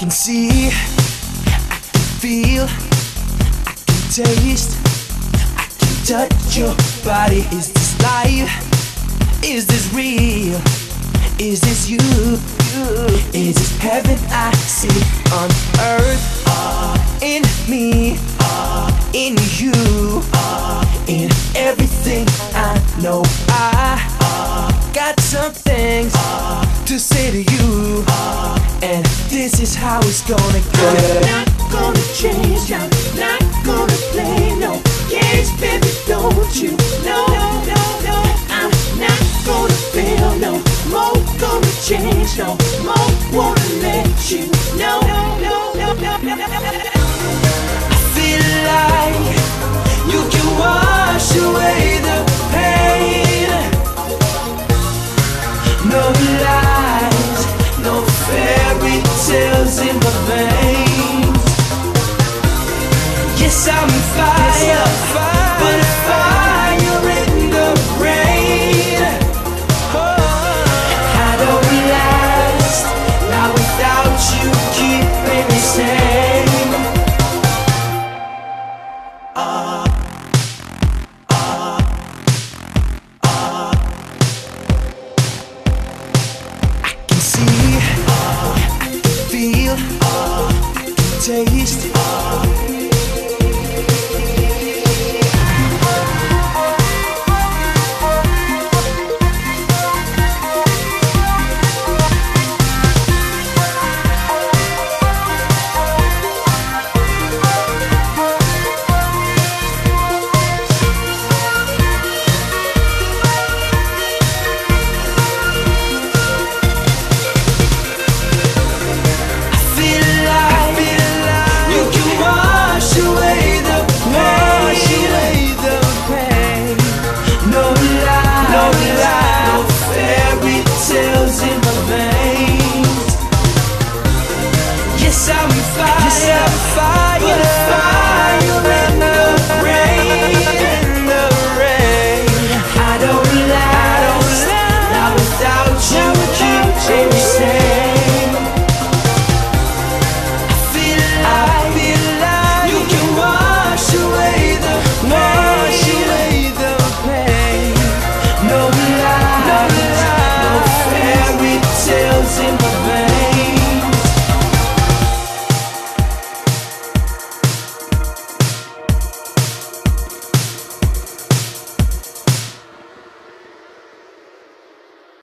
can see, I can feel, I can taste, I can touch your body. Is this life? Is this real? Is this you? Is this heaven I see on earth? In me, in you, in everything I know. I got some things to say to you, and this is how it's gonna go. I'm not gonna change, I'm not gonna play no games, baby, don't you know? No, I'm not gonna fail no more, gonna change no more, wanna let you know. I feel like you can wash away the pain. No lies, no fairy tales in my veins. Yes, I'm fire, but fire in the rain. How do we last now without you keeping me sane? I can see, I can feel, I can taste.